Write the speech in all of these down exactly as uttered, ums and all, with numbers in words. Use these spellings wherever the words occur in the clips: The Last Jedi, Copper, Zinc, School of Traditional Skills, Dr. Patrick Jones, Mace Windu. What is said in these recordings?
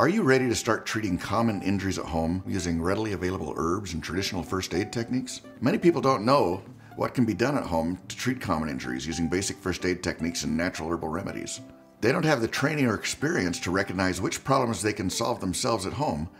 Are you ready to start treating common injuries at home using readily available herbs and traditional first aid techniques? Many people don't know what can be done at home to treat common injuries using basic first aid techniques and natural herbal remedies. They don't have the training or experience to recognize which problems they can solve themselves at home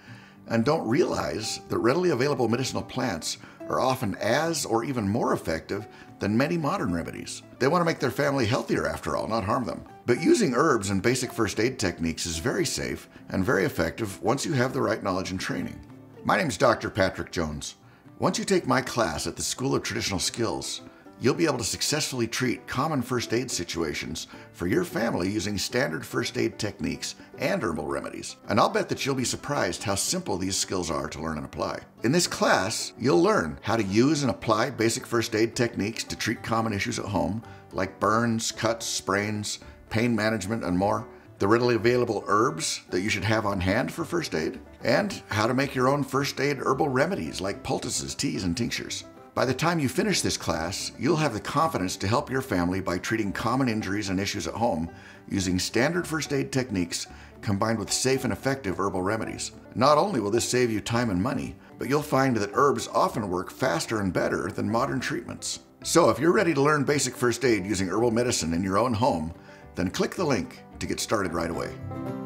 and don't realize that readily available medicinal plants are often as or even more effective than many modern remedies. They want to make their family healthier after all, not harm them. But using herbs and basic first aid techniques is very safe and very effective once you have the right knowledge and training. My name is Doctor Patrick Jones. Once you take my class at the School of Traditional Skills, you'll be able to successfully treat common first aid situations for your family using standard first aid techniques and herbal remedies. And I'll bet that you'll be surprised how simple these skills are to learn and apply. In this class, you'll learn how to use and apply basic first aid techniques to treat common issues at home, like burns, cuts, sprains, pain management, and more. The readily available herbs that you should have on hand for first aid, and how to make your own first aid herbal remedies like poultices, teas, and tinctures. By the time you finish this class, you'll have the confidence to help your family by treating common injuries and issues at home using standard first aid techniques combined with safe and effective herbal remedies. Not only will this save you time and money, but you'll find that herbs often work faster and better than modern treatments. So if you're ready to learn basic first aid using herbal medicine in your own home, then click the link to get started right away.